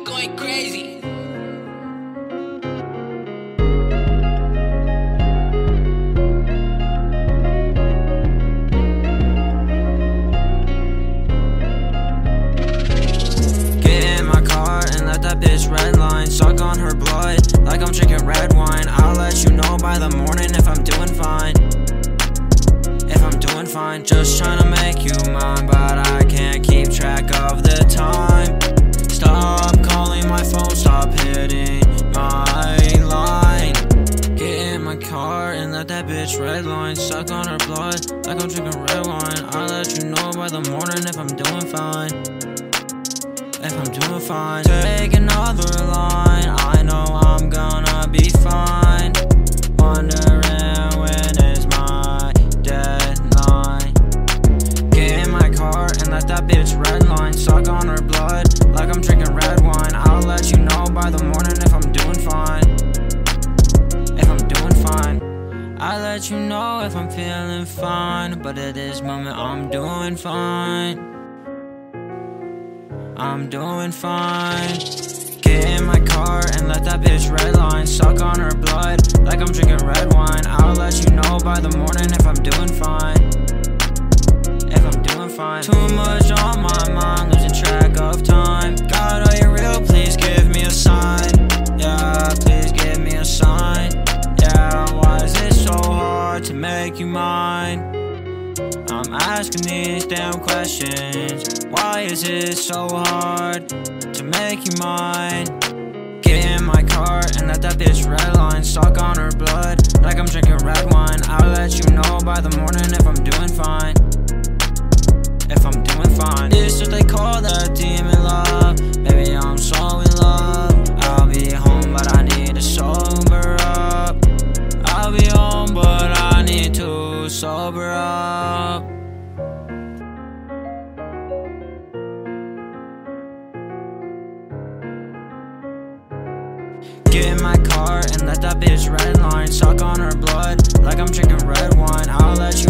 me going crazy. Get in my car and let that bitch redline. Suck on her blood like I'm drinking red wine. I'll let you know by the morning if I'm doing fine. If I'm doing fine, just trying to make you mine, but I can't keep track of the time. Stop calling my phone, stop hitting my line. Get in my car and let that bitch redline. Suck on her blood like I'm drinking red wine. I'll let you know by the morning if I'm doing fine. If I'm doing fine, take another line. I know I'm gonna be fine. Wondering when is my deadline. Get in my car and let that bitch redline. Suck on her blood like I'm drinking red wine. I'll let you know by the morning if I'm doing fine. If I'm doing fine, I'll let you know if I'm feeling fine. But at this moment I'm doing fine. I'm doing fine. Get in my car and let that bitch redline. Suck on her blood like I'm drinking red wine. I'll let you know by the morning if I'm doing fine. If I'm doing fine. Too much on my mind, losing track of time. God, are you real? Please give me a sign. Yeah, please give me a sign. Yeah, why is it so hard to make you mine? I'm asking these damn questions. Why is it so hard to make you mine? Get in my car and let that bitch redline. Suck on her blood like I'm drinking red wine. I'll let you know by the morning if I'm doing fine. If I'm doing fine. It's what they call that demon love. Baby, I'm so in love. I'll be home but I need to sober up. I'll be home but I need to sober up. Get in my car and let that bitch redline. Suck on her blood like I'm drinking red wine. I'll let you